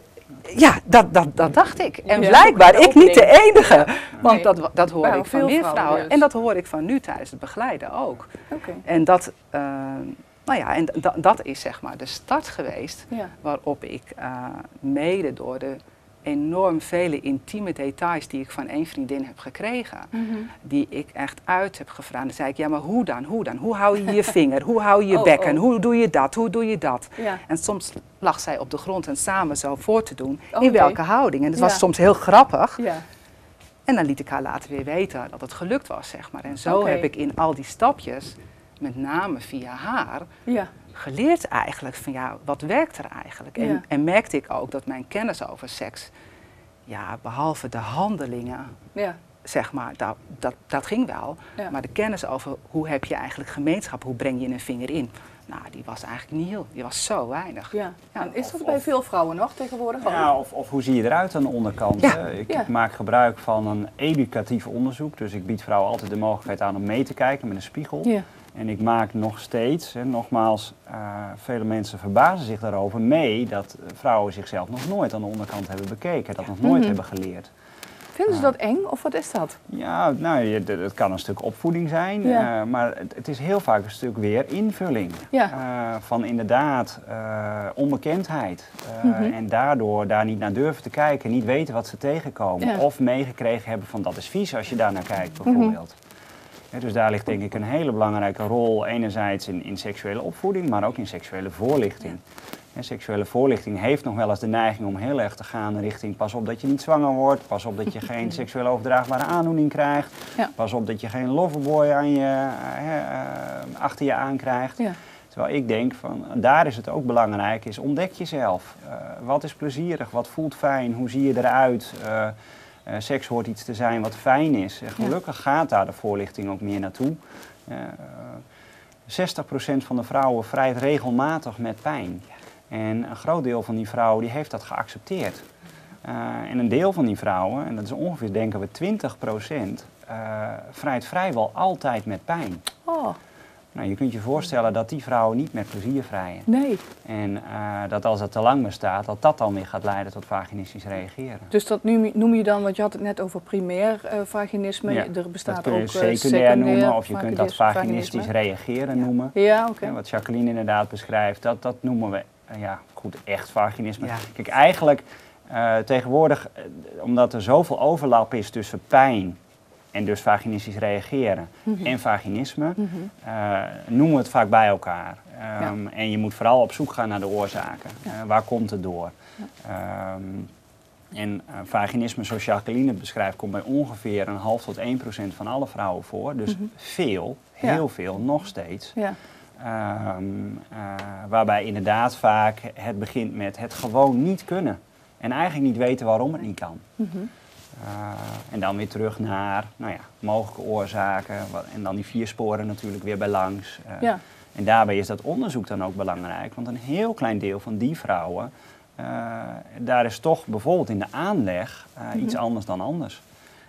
ja dat, dat, dat dacht ik. En ja, blijkbaar ik niet de enige. Ja. Want nee. dat, dat hoor ik van meer vrouwen. Dus. En dat hoor ik van nu tijdens het begeleiden ook. Okay. En, dat, uh, nou ja, en da, dat is zeg maar de start geweest ja. waarop ik uh, mede door de enorm vele intieme details die ik van één vriendin heb gekregen. Mm-hmm. Die ik echt uit heb gevraagd. Dan zei ik, ja maar hoe dan, hoe dan? Hoe hou je je vinger? Hoe hou je je oh, bekken? Oh. Hoe doe je dat? Hoe doe je dat? Ja. En soms lag zij op de grond en samen zo voor te doen. Oh, in okay. welke houding? En het ja. was soms heel grappig. Ja. En dan liet ik haar later weer weten dat het gelukt was, zeg maar. En zo okay. heb ik in al die stapjes, met name via haar, ja. geleerd eigenlijk van ja, wat werkt er eigenlijk? Ja. En, en merkte ik ook dat mijn kennis over seks, ja, behalve de handelingen, ja. zeg maar, dat, dat, dat ging wel. Ja. Maar de kennis over hoe heb je eigenlijk gemeenschap, hoe breng je een vinger in? Nou, die was eigenlijk niet heel, die was zo weinig. Ja. Ja, en is dat of, bij of, veel vrouwen nog tegenwoordig? Ja, of, of hoe zie je eruit aan de onderkant? Ja. Ik ja. maak gebruik van een educatief onderzoek. Dus ik bied vrouwen altijd de mogelijkheid aan om mee te kijken met een spiegel. Ja. En ik maak nog steeds, en nogmaals, uh, vele mensen verbazen zich daarover mee... dat vrouwen zichzelf nog nooit aan de onderkant hebben bekeken, dat ja. nog nooit mm-hmm. hebben geleerd. Vinden ze dat eng of wat is dat? Ja, nou, het kan een stuk opvoeding zijn, ja. uh, maar het, het is heel vaak een stuk weer invulling. Ja. Uh, van inderdaad uh, onbekendheid uh, mm-hmm. en daardoor daar niet naar durven te kijken, niet weten wat ze tegenkomen. Ja. Of meegekregen hebben van dat is vies als je daar naar kijkt bijvoorbeeld. Mm-hmm. He, dus daar ligt denk ik een hele belangrijke rol enerzijds in, in seksuele opvoeding, maar ook in seksuele voorlichting. Ja. He, seksuele voorlichting heeft nog wel eens de neiging om heel erg te gaan richting pas op dat je niet zwanger wordt, pas op dat je geen seksueel overdraagbare aandoening krijgt, ja. pas op dat je geen loverboy aan je, he, uh, achter je aankrijgt. Ja. Terwijl ik denk, van, daar is het ook belangrijk, is ontdek jezelf. Uh, wat is plezierig, wat voelt fijn, hoe zie je eruit? Uh, Uh, seks hoort iets te zijn wat fijn is. Uh, gelukkig ja. gaat daar de voorlichting ook meer naartoe. Uh, zestig procent van de vrouwen vrijt regelmatig met pijn. En een groot deel van die vrouwen die heeft dat geaccepteerd. Uh, en een deel van die vrouwen, en dat is ongeveer denken we twintig procent, uh, vrijt vrijwel altijd met pijn. Oh. Nou, je kunt je voorstellen dat die vrouwen niet met plezier vrijen. Nee. En uh, dat als dat te lang bestaat, dat dat dan weer gaat leiden tot vaginistisch reageren. Dus dat nu, noem je dan, want je had het net over primair uh, vaginisme. Ja, er bestaat dat kun je ook secundair, secundair noemen of je kunt dat vaginistisch reageren ja. noemen. Ja, oké. Okay. Wat Jacqueline inderdaad beschrijft, dat, dat noemen we uh, ja, goed, echt vaginisme. Ja. Kijk, eigenlijk uh, tegenwoordig, uh, omdat er zoveel overlap is tussen pijn... en dus vaginistisch reageren mm-hmm. en vaginisme, mm-hmm. uh, noemen we het vaak bij elkaar. Um, ja. En je moet vooral op zoek gaan naar de oorzaken. Ja. Uh, waar komt het door? Ja. Um, en uh, vaginisme, zoals Jacqueline beschrijft, komt bij ongeveer een half tot één procent van alle vrouwen voor. Dus mm-hmm. veel, heel ja. veel, nog steeds. Ja. Um, uh, waarbij inderdaad vaak het begint met het gewoon niet kunnen. En eigenlijk niet weten waarom het niet kan. Mm-hmm. Uh, en dan weer terug naar nou ja, mogelijke oorzaken. En dan die vier sporen natuurlijk weer bij langs. Uh, ja. En daarbij is dat onderzoek dan ook belangrijk, want een heel klein deel van die vrouwen, uh, daar is toch bijvoorbeeld in de aanleg uh, mm-hmm. iets anders dan anders.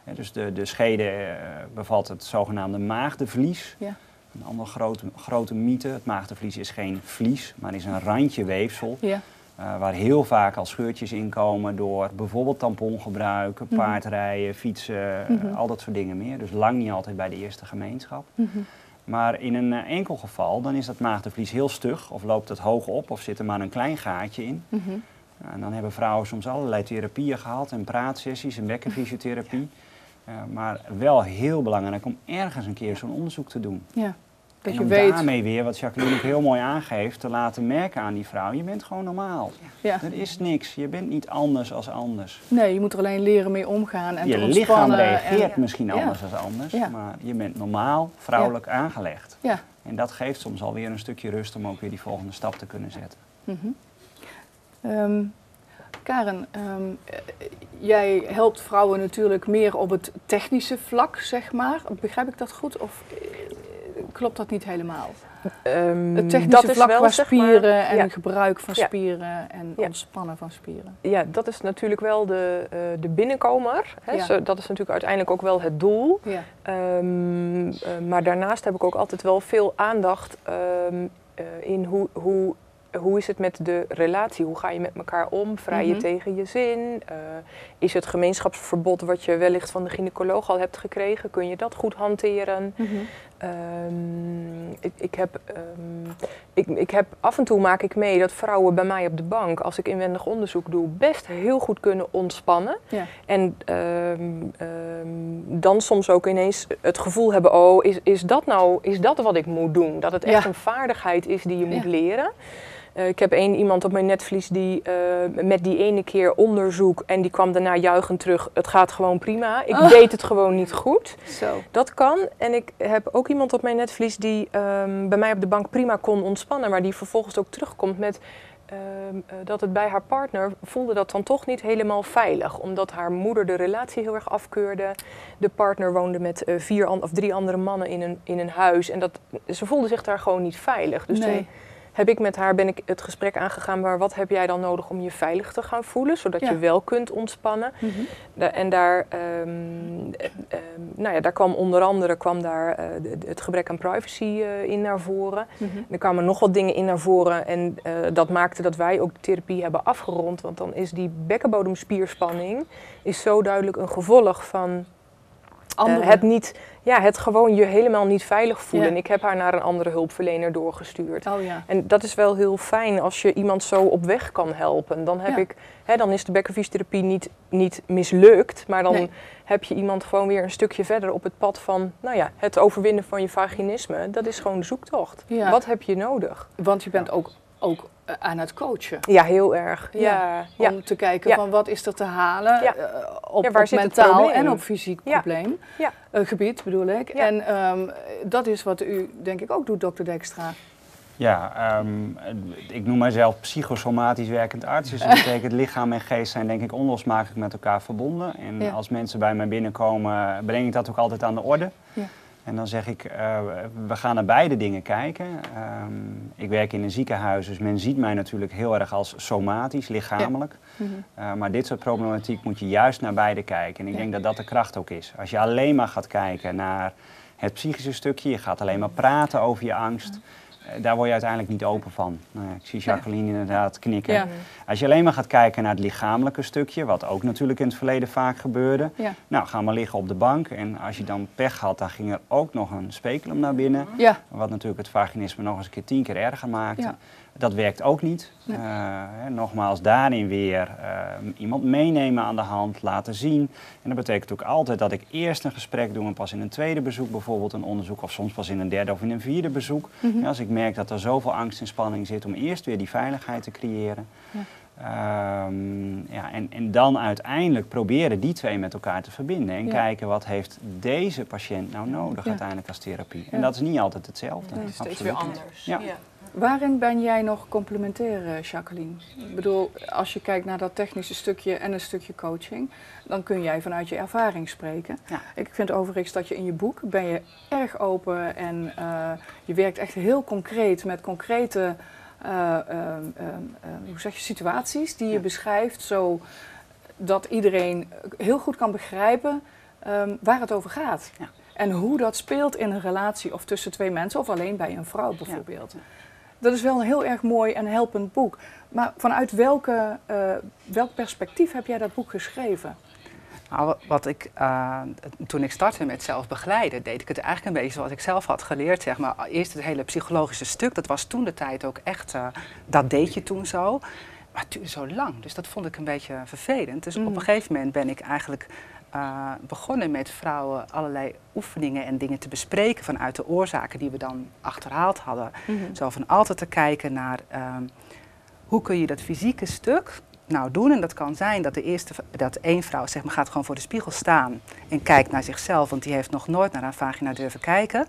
Uh, dus de, de schede uh, bevat het zogenaamde maagdenvlies. Ja. Een andere grote, grote mythe, het maagdenvlies is geen vlies, maar is een randje weefsel. Ja. Uh, waar heel vaak al scheurtjes in komen door bijvoorbeeld tampongebruik, mm-hmm. paardrijden, fietsen, mm-hmm. uh, al dat soort dingen meer. Dus lang niet altijd bij de eerste gemeenschap. Mm-hmm. Maar in een uh, enkel geval, dan is dat maagdenvlies heel stug of loopt het hoog op of zit er maar een klein gaatje in. Mm-hmm. uh, en dan hebben vrouwen soms allerlei therapieën gehad en praatsessies en bekkenfysiotherapie. Ja. Uh, maar wel heel belangrijk om ergens een keer zo'n onderzoek te doen. Ja. Dat en om je weet. daarmee weer, wat Jacqueline ook heel mooi aangeeft, te laten merken aan die vrouw, je bent gewoon normaal. Ja. Er is niks, je bent niet anders als anders. Nee, je moet er alleen leren mee omgaan en je te ontspannen. Je lichaam reageert en... misschien ja. anders als anders, ja. maar je bent normaal vrouwelijk ja. aangelegd. Ja. En dat geeft soms alweer een stukje rust om ook weer die volgende stap te kunnen zetten. Mm-hmm. um, Karen, um, jij helpt vrouwen natuurlijk meer op het technische vlak, zeg maar. Begrijp ik dat goed? Of... klopt dat niet helemaal? Um, het technische dat vlak is wel, qua spieren zeg maar, en ja. gebruik van spieren ja. en ja. ontspannen van spieren. Ja, dat is natuurlijk wel de, uh, de binnenkomer. Hè? Ja. Zo, dat is natuurlijk uiteindelijk ook wel het doel. Ja. Um, uh, maar daarnaast heb ik ook altijd wel veel aandacht um, uh, in hoe, hoe, hoe is het met de relatie. Hoe ga je met elkaar om? Vrij je mm-hmm. tegen je zin? Uh, is het gemeenschapsverbod wat je wellicht van de gynaecoloog al hebt gekregen? Kun je dat goed hanteren? Mm-hmm. Um, ik, ik, heb, um, ik, ik heb af en toe maak ik mee dat vrouwen bij mij op de bank, als ik inwendig onderzoek doe, best heel goed kunnen ontspannen. Ja. En um, um, dan soms ook ineens het gevoel hebben, oh, is, is dat nou, is dat wat ik moet doen? Dat het echt ja. een vaardigheid is die je moet ja. leren. Uh, ik heb één iemand op mijn netvlies die uh, met die ene keer onderzoek en die kwam daarna juichend terug. Het gaat gewoon prima. Ik oh. deed het gewoon niet goed. Zo. Dat kan. En ik heb ook iemand op mijn netvlies die um, bij mij op de bank prima kon ontspannen, maar die vervolgens ook terugkomt met um, dat het bij haar partner voelde dat dan toch niet helemaal veilig. Omdat haar moeder de relatie heel erg afkeurde. De partner woonde met uh, vier an- of drie andere mannen in een, in een huis. En dat, ze voelde zich daar gewoon niet veilig. Dus nee. toen, Heb ik met haar ben ik het gesprek aangegaan, maar wat heb jij dan nodig om je veilig te gaan voelen, zodat ja. je wel kunt ontspannen. Mm-hmm. Da- en daar, um, um, nou ja, daar kwam onder andere kwam daar, uh, het gebrek aan privacy uh, in naar voren. Mm-hmm. Er kwamen nog wat dingen in naar voren en uh, dat maakte dat wij ook de therapie hebben afgerond, want dan is die bekkenbodemspierspanning is zo duidelijk een gevolg van... Uh, het, niet, ja, het gewoon je helemaal niet veilig voelen. Ja. En ik heb haar naar een andere hulpverlener doorgestuurd. Oh, ja. En dat is wel heel fijn als je iemand zo op weg kan helpen. Dan, heb ja. ik, hè, dan is de bekkenfysiotherapie niet, niet mislukt. Maar dan nee. heb je iemand gewoon weer een stukje verder op het pad van... nou ja, het overwinnen van je vaginisme. Dat is gewoon de zoektocht. Ja. Wat heb je nodig? Want je bent ook... ook aan het coachen. Ja, heel erg. Ja, ja. Om ja. te kijken ja. van wat is er te halen ja. uh, op, ja, waar op zit mentaal en op fysiek ja. probleem. Ja. Uh, gebied bedoel ik. Ja. En um, dat is wat u denk ik ook doet, dokter Dijkstra. Ja, um, ik noem mijzelf psychosomatisch werkend arts. Dus dat betekent lichaam en geest zijn denk ik onlosmakelijk met elkaar verbonden. En ja. als mensen bij mij binnenkomen, breng ik dat ook altijd aan de orde. Ja. En dan zeg ik, uh, we gaan naar beide dingen kijken. Um, ik werk in een ziekenhuis, dus men ziet mij natuurlijk heel erg als somatisch, lichamelijk. Ja. Mm-hmm. Uh, maar dit soort problematiek moet je juist naar beide kijken. En ik ja. denk dat dat de kracht ook is. Als je alleen maar gaat kijken naar het psychische stukje, je gaat alleen maar praten over je angst. Ja. Uh, daar word je uiteindelijk niet open van. Uh, ik zie Jacqueline ja. inderdaad knikken. Ja. Als je alleen maar gaat kijken naar het lichamelijke stukje, wat ook natuurlijk in het verleden vaak gebeurde. Ja. Nou, ga maar liggen op de bank. En als je dan pech had, dan ging er ook nog een speculum naar binnen. Ja. Wat natuurlijk het vaginisme nog eens een keer tien keer erger maakte. Ja. Dat werkt ook niet. Nee. Uh, nogmaals, daarin weer uh, iemand meenemen aan de hand, laten zien. En dat betekent ook altijd dat ik eerst een gesprek doe en pas in een tweede bezoek bijvoorbeeld een onderzoek. Of soms pas in een derde of in een vierde bezoek. Mm-hmm. En als ik merk dat er zoveel angst en spanning zit om eerst weer die veiligheid te creëren. Ja. Um, ja, en, en dan uiteindelijk proberen die twee met elkaar te verbinden. En ja. kijken wat heeft deze patiënt nou nodig ja. uiteindelijk als therapie. Ja. En dat is niet altijd hetzelfde. Ja, dat is steeds weer anders. Ja. Ja. Waarin ben jij nog complementair, Jacqueline? Ik bedoel, als je kijkt naar dat technische stukje en een stukje coaching, dan kun jij vanuit je ervaring spreken. Ja. Ik vind overigens dat je in je boek ben je erg open en uh, je werkt echt heel concreet met concrete uh, uh, uh, uh, hoe zeg je, situaties die je ja. beschrijft, zodat iedereen heel goed kan begrijpen um, waar het over gaat. Ja. En hoe dat speelt in een relatie of tussen twee mensen of alleen bij een vrouw bijvoorbeeld. Ja. Dat is wel een heel erg mooi en helpend boek. Maar vanuit welke, uh, welk perspectief heb jij dat boek geschreven? Nou, wat ik, uh, toen ik startte met zelf begeleiden, deed ik het eigenlijk een beetje zoals ik zelf had geleerd. Zeg maar. Eerst het hele psychologische stuk, dat was toen de tijd ook echt, uh, dat deed je toen zo. Maar het duurde zo lang, dus dat vond ik een beetje vervelend. Dus mm. op een gegeven moment ben ik eigenlijk... Uh, begonnen met vrouwen allerlei oefeningen en dingen te bespreken vanuit de oorzaken die we dan achterhaald hadden. Mm-hmm. Zo van altijd te kijken naar uh, hoe kun je dat fysieke stuk nou doen. En dat kan zijn dat de eerste, dat één vrouw zeg maar, gaat gewoon voor de spiegel staan en kijkt naar zichzelf, want die heeft nog nooit naar haar vagina durven kijken.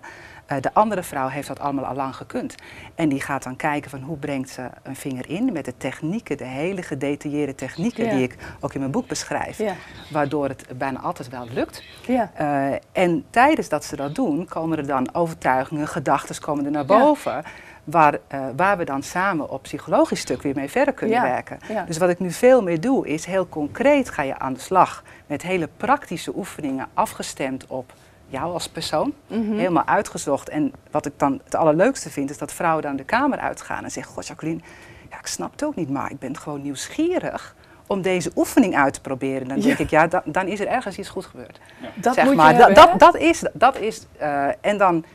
Uh, de andere vrouw heeft dat allemaal al lang gekund. En die gaat dan kijken van hoe brengt ze een vinger in met de technieken, de hele gedetailleerde technieken ja. die ik ook in mijn boek beschrijf. Ja. Waardoor het bijna altijd wel lukt. Ja. Uh, en tijdens dat ze dat doen, komen er dan overtuigingen, gedachten komen er naar boven. Ja. Waar, uh, waar we dan samen op psychologisch stuk weer mee verder kunnen ja. werken. Ja. Dus wat ik nu veel meer doe is heel concreet ga je aan de slag met hele praktische oefeningen afgestemd op jou als persoon, mm-hmm. helemaal uitgezocht. En wat ik dan het allerleukste vind, is dat vrouwen dan de kamer uitgaan en zeggen... God, Jacqueline, ja, ik snap het ook niet, maar ik ben gewoon nieuwsgierig om deze oefening uit te proberen. Dan ja. denk ik, ja, dan, dan is er ergens iets goed gebeurd. Ja. Dat zeg moet maar, je hebben, dat, dat, dat is... Dat is uh, en dan,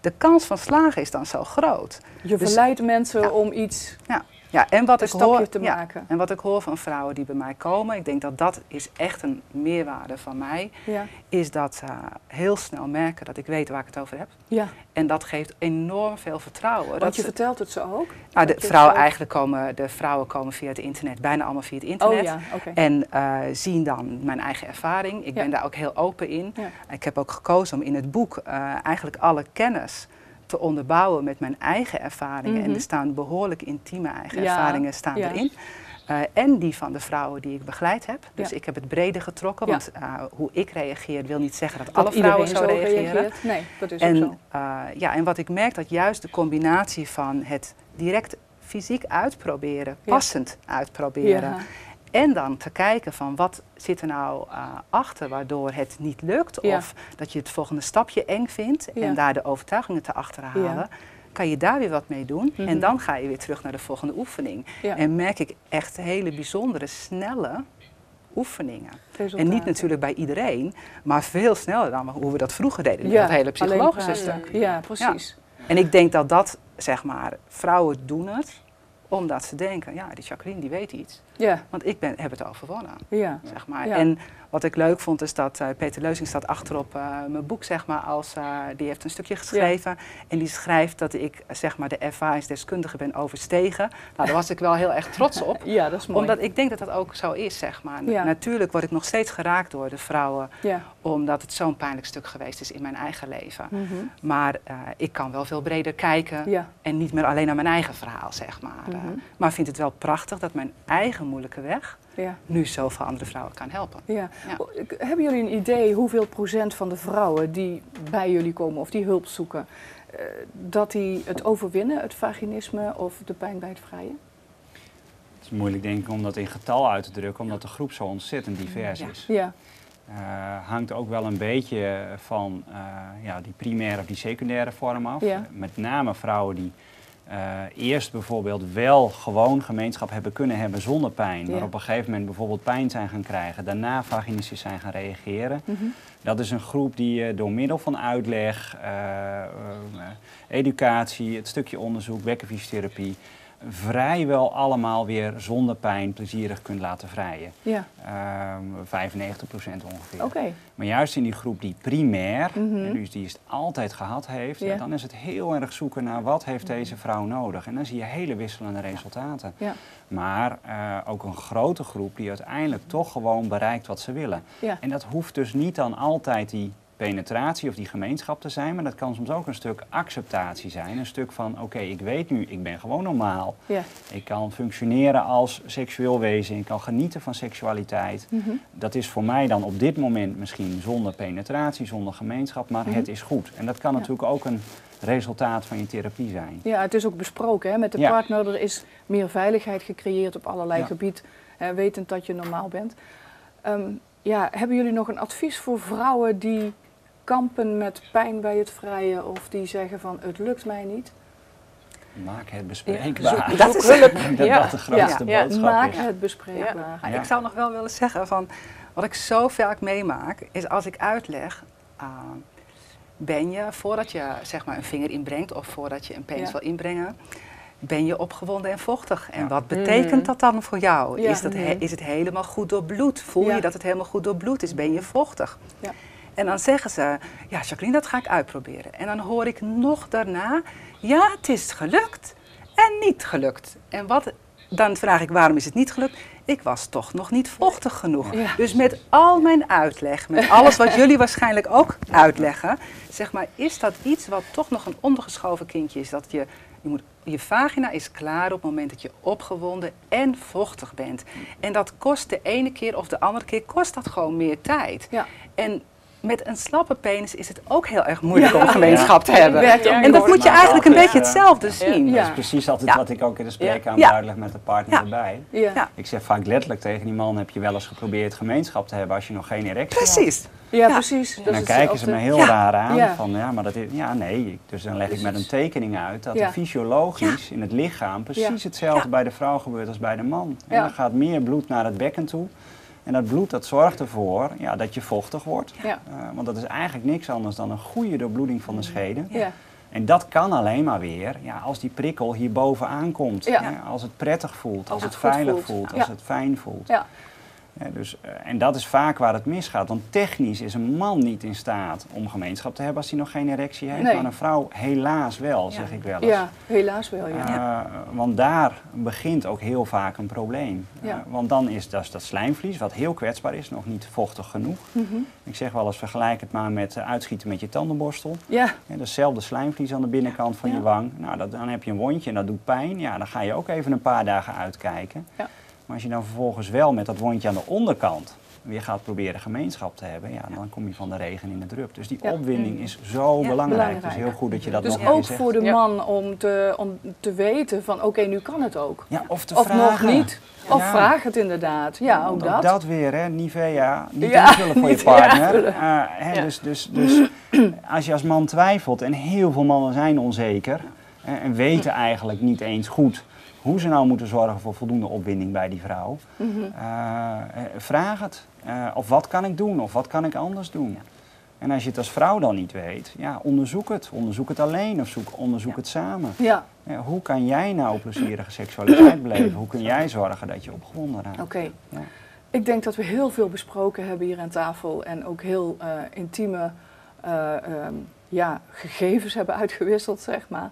de kans van slagen is dan zo groot. Je dus, verleidt mensen ja, om iets... Ja. Ja, en wat, ik hoor, te ja, maken. en wat ik hoor van vrouwen die bij mij komen, ik denk dat dat is echt een meerwaarde van mij, ja. is dat ze uh, heel snel merken dat ik weet waar ik het over heb. Ja. En dat geeft enorm veel vertrouwen. Want dat je ze, vertelt het ze ook? Nou, de, vrouwen eigenlijk komen, de vrouwen komen via het internet, bijna allemaal via het internet. Oh, ja. okay. En uh, zien dan mijn eigen ervaring. Ik ja. ben daar ook heel open in. Ja. Ik heb ook gekozen om in het boek uh, eigenlijk alle kennis te onderbouwen met mijn eigen ervaringen. Mm-hmm. En er staan behoorlijk intieme eigen ja, ervaringen staan ja. erin. Uh, en die van de vrouwen die ik begeleid heb. Dus ja. ik heb het breder getrokken. Ja. Want uh, hoe ik reageer wil niet zeggen dat, dat alle vrouwen zo reageren. Reageert. Nee, dat is en, ook zo. Uh, ja, en wat ik merk dat juist de combinatie van het direct fysiek uitproberen, ja. passend uitproberen... Ja. En dan te kijken van wat zit er nou uh, achter waardoor het niet lukt. Ja. Of dat je het volgende stapje eng vindt ja. en daar de overtuigingen te achterhalen. Ja. Kan je daar weer wat mee doen. Mm-hmm. En dan ga je weer terug naar de volgende oefening. Ja. En merk ik echt hele bijzondere, snelle oefeningen. En niet natuurlijk bij iedereen, maar veel sneller dan hoe we dat vroeger deden. Ja. Dat hele psychologische stuk. Ja, precies. Ja. En ik denk dat dat, zeg maar, vrouwen doen het. Omdat ze denken, ja, die Jacqueline die weet iets. Ja. Want ik ben, heb het overwonnen. Ja. Zeg maar. Ja. En wat ik leuk vond is dat uh, Peter Leuzing staat achterop uh, mijn boek, zeg maar, als, uh, die heeft een stukje geschreven. Ja. En die schrijft dat ik zeg maar, de ervaringsdeskundige ben overstegen. Nou, daar was ik wel heel erg trots op. Ja, dat is mooi. Omdat ik denk dat dat ook zo is. Zeg maar. Ja. Natuurlijk word ik nog steeds geraakt door de vrouwen. Ja. Omdat het zo'n pijnlijk stuk geweest is in mijn eigen leven. Mm-hmm. Maar uh, ik kan wel veel breder kijken. Ja. En niet meer alleen naar mijn eigen verhaal, zeg maar. Mm-hmm. Uh, maar vind het wel prachtig dat mijn eigen moeilijke weg ja. nu zoveel andere vrouwen kan helpen. Ja. Ja. Hebben jullie een idee hoeveel procent van de vrouwen die bij jullie komen of die hulp zoeken, uh, dat die het overwinnen, het vaginisme of de pijn bij het vrijen? Het is moeilijk denk ik om dat in getal uit te drukken, omdat de groep zo ontzettend divers ja. is. Ja. Uh, hangt ook wel een beetje van uh, ja, die primaire of die secundaire vorm af. Ja. Met name vrouwen die Uh, eerst bijvoorbeeld wel gewoon gemeenschap hebben kunnen hebben zonder pijn. Ja. Maar op een gegeven moment bijvoorbeeld pijn zijn gaan krijgen. Daarna vaginistisch zijn gaan reageren. Mm-hmm. Dat is een groep die uh, door middel van uitleg, uh, uh, educatie, het stukje onderzoek, bekkenfysiotherapie... vrijwel allemaal weer zonder pijn plezierig kunt laten vrijen. Ja. Uh, vijfennegentig procent ongeveer. Okay. Maar juist in die groep die primair, mm-hmm. dus die het altijd gehad heeft... Ja. dan is het heel erg zoeken naar wat heeft deze vrouw nodig. En dan zie je hele wisselende resultaten. Ja. Maar uh, ook een grote groep die uiteindelijk toch gewoon bereikt wat ze willen. Ja. En dat hoeft dus niet dan altijd die penetratie of die gemeenschap te zijn, maar dat kan soms ook een stuk acceptatie zijn. Een stuk van, oké, okay, ik weet nu, ik ben gewoon normaal. Ja. Ik kan functioneren als seksueel wezen, ik kan genieten van seksualiteit. Mm-hmm. Dat is voor mij dan op dit moment misschien zonder penetratie, zonder gemeenschap, maar mm-hmm. het is goed. En dat kan ja. natuurlijk ook een resultaat van je therapie zijn. Ja, het is ook besproken hè? Met de ja. partner. Er is meer veiligheid gecreëerd op allerlei ja. gebied, hè, wetend dat je normaal bent. Um, Ja, hebben jullie nog een advies voor vrouwen die kampen met pijn bij het vrijen of die zeggen van het lukt mij niet? Maak het bespreekbaar. Ja, dat is hulp. Dat, ja. dat de grootste ja. boodschap ja. Maak is. het bespreekbaar. Ja. Ja. Ik zou nog wel willen zeggen van wat ik zo vaak meemaak is als ik uitleg, uh, ben je voordat je zeg maar een vinger inbrengt of voordat je een penis ja. wil inbrengen, ben je opgewonden en vochtig. En ja. wat betekent dat dan voor jou? Ja. Is, dat he, is het helemaal goed doorbloed? Voel ja. je dat het helemaal goed doorbloed is? Ben je vochtig? Ja. En dan zeggen ze, ja Jacqueline, dat ga ik uitproberen. En dan hoor ik nog daarna, ja het is gelukt en niet gelukt. En wat, dan vraag ik, waarom is het niet gelukt? Ik was toch nog niet vochtig genoeg. Ja. Dus met al mijn uitleg, met alles wat jullie waarschijnlijk ook uitleggen, zeg maar, is dat iets wat toch nog een ondergeschoven kindje is? Dat je... Je, moet, je vagina is klaar op het moment dat je opgewonden en vochtig bent. En dat kost de ene keer of de andere keer kost dat gewoon meer tijd. Ja. En met een slappe penis is het ook heel erg moeilijk ja. om gemeenschap te ja. hebben. Ja. En ja. dat moet je eigenlijk een beetje hetzelfde ja. zien. Ja. Dat is precies altijd ja. wat ik ook in de spreekkamer ja. uitleg met de partner ja. erbij. Ja. Ja. Ik zeg vaak letterlijk tegen die man, heb je wel eens geprobeerd gemeenschap te hebben als je nog geen erectie hebt? Precies. Ja, ja, precies. En dan dus kijken ze me heel ja. raar aan. Ja. Van, ja, maar dat is, ja, nee. Dus dan leg ik met een tekening uit dat ja. er fysiologisch ja. in het lichaam precies ja. hetzelfde ja. bij de vrouw gebeurt als bij de man. En ja. dan gaat meer bloed naar het bekken toe. En dat bloed dat zorgt ervoor ja, dat je vochtig wordt. Ja. Uh, want dat is eigenlijk niks anders dan een goede doorbloeding van de schede. Ja. En dat kan alleen maar weer ja, als die prikkel hier bovenaan komt. Ja. Ja, als het prettig voelt, als ja, het veilig voelt, voelt ja. als het fijn voelt. Ja. Ja, dus, en dat is vaak waar het misgaat, want technisch is een man niet in staat om gemeenschap te hebben als hij nog geen erectie heeft, nee. maar een vrouw helaas wel, ja. zeg ik wel eens. Ja, helaas wel, ja. Uh, ja. Want daar begint ook heel vaak een probleem. Ja. Uh, want dan is dat, dat slijmvlies, wat heel kwetsbaar is, nog niet vochtig genoeg. Mm-hmm. Ik zeg wel eens, vergelijk het maar met uh, uitschieten met je tandenborstel. Ja. Ja, datzelfde slijmvlies aan de binnenkant van ja. je wang. Nou, dat, dan heb je een wondje en dat doet pijn. Ja, dan ga je ook even een paar dagen uitkijken. Ja. Maar als je dan vervolgens wel met dat wondje aan de onderkant weer gaat proberen gemeenschap te hebben, ja, dan kom je van de regen in de drup. Dus die ja. opwinding is zo ja, belangrijk. belangrijk. Dus heel goed dat je dat dus nog eens zegt. Dus ook voor de man om te, om te weten van oké, okay, nu kan het ook. Ja, of te of vragen. Nog niet. Ja. Of vraag het inderdaad. Ja, ook dat. Dat weer, hè. Nivea. Niet ja, invullen voor niet je partner. Uh, hè, ja. Dus, dus, dus als je als man twijfelt, en heel veel mannen zijn onzeker uh, en weten eigenlijk niet eens goed hoe ze nou moeten zorgen voor voldoende opwinding bij die vrouw. Mm-hmm. uh, vraag het. Uh, of wat kan ik doen? Of wat kan ik anders doen? Ja. En als je het als vrouw dan niet weet, ja, onderzoek het. Onderzoek het alleen of zoek, onderzoek ja. het samen. Ja. Uh, hoe kan jij nou plezierige seksualiteit beleven? Hoe kun jij zorgen dat je opgewonden raakt? Oké. Okay. Ja. Ik denk dat we heel veel besproken hebben hier aan tafel. En ook heel uh, intieme uh, um, ja, gegevens hebben uitgewisseld, zeg maar.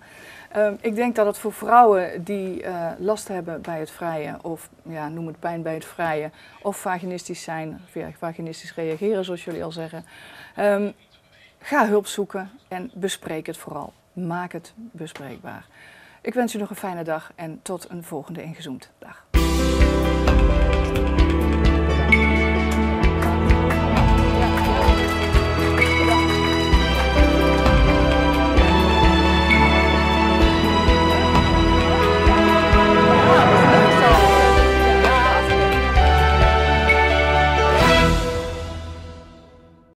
Um, ik denk dat het voor vrouwen die uh, last hebben bij het vrijen, of ja, noem het pijn bij het vrijen, of vaginistisch zijn, of ja, vaginistisch reageren zoals jullie al zeggen, um, ga hulp zoeken en bespreek het vooral. Maak het bespreekbaar. Ik wens u nog een fijne dag en tot een volgende Ingezoomd. Dag.